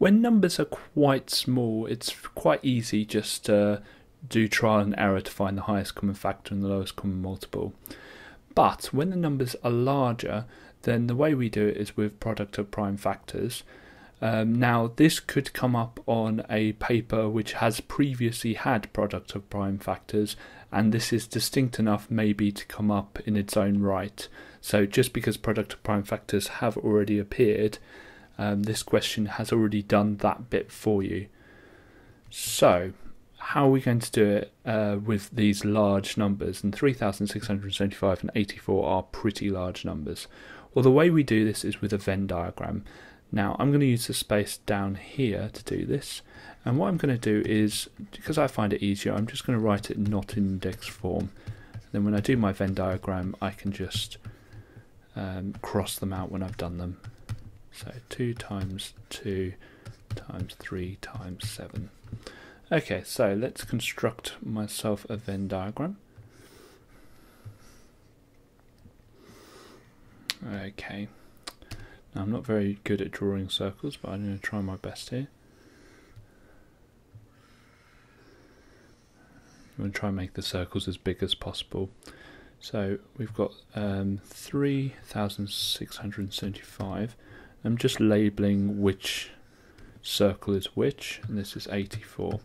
when numbers are quite small, it's quite easy just to do trial and error to find the highest common factor and the lowest common multiple. But when the numbers are larger, then the way we do it is with product of prime factors. Now this could come up on a paper which has previously had product of prime factors, and this is distinct enough maybe to come up in its own right. So just because product of prime factors have already appeared, this question has already done that bit for you. So how are we going to do it with these large numbers? And 3,675 and 84 are pretty large numbers. Well, the way we do this is with a Venn diagram. Now I'm going to use the space down here to do this, and what I'm going to do is, because I find it easier, I'm just going to write it not in index form. And then when I do my Venn diagram, I can just cross them out when I've done them. So 2 times 2 times 3 times 7. Okay, so let's construct myself a Venn diagram. Okay. Now, I'm not very good at drawing circles, but I'm going to try my best here. I'm going to try and make the circles as big as possible. So we've got 3,675. I'm just labelling which circle is which, and this is 84.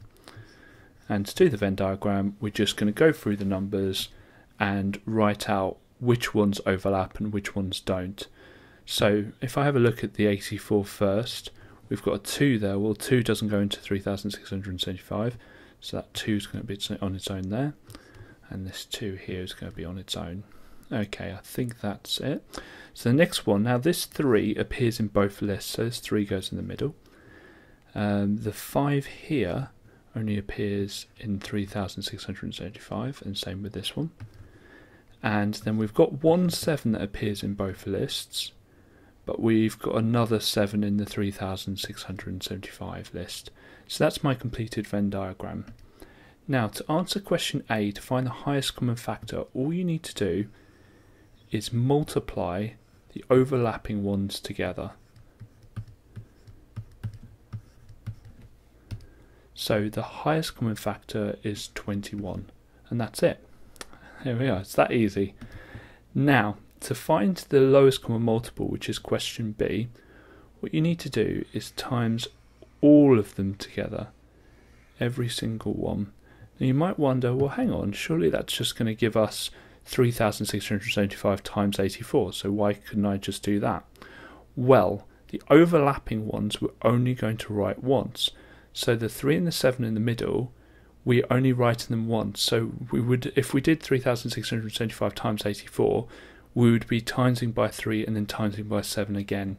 And to do the Venn diagram, we're just going to go through the numbers and write out which ones overlap and which ones don't. So if I have a look at the 84 first, we've got a 2 there. Well, 2 doesn't go into 3,675, so that 2 is going to be on its own there, and this 2 here is going to be on its own. Okay, I think that's it. So the next one, now this 3 appears in both lists, so this 3 goes in the middle. The 5 here only appears in 3,675, and same with this one. And then we've got 1 7 that appears in both lists, but we've got another 7 in the 3,675 list. So that's my completed Venn diagram. Now, to answer question A, to find the highest common factor, all you need to do is multiply the overlapping ones together. So the highest common factor is 21, and that's it. There we are, it's that easy. Now, to find the lowest common multiple, which is question B, what you need to do is times all of them together, every single one. Now you might wonder, well, hang on, surely that's just going to give us 3,675 times 84, so why couldn't I just do that? Well, the overlapping ones we're only going to write once. So the 3 and the 7 in the middle, we're only writing them once. So we would, if we did 3,675 times 84, we would be timesing by 3 and then timesing by 7 again.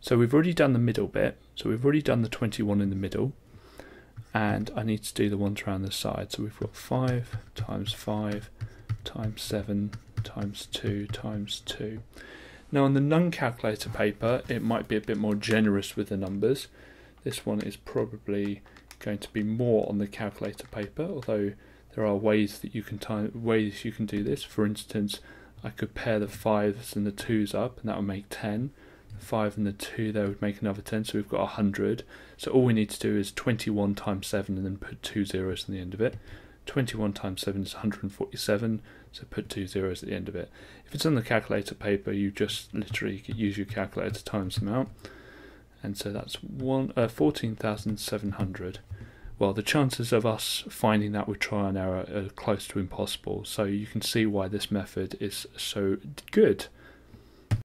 So we've already done the middle bit, so we've already done the 21 in the middle, and I need to do the ones around the side. So we've got 5 times 5 times 7 times 2 times 2. Now on the Nun calculator paper, it might be a bit more generous with the numbers. This one is probably going to be more on the calculator paper, although there are ways that you can do this. For instance, I could pair the 5s and the 2s up, and that would make 10. The 5 and the 2 there would make another 10, so we've got 100. So all we need to do is 21 times 7 and then put 2 zeros on the end of it. 21 times 7 is 147, so put 2 zeros at the end of it. If it's on the calculator paper, you just literally use your calculator to times them out. And so that's 14,700. Well, the chances of us finding that with trial and error are close to impossible, so you can see why this method is so good.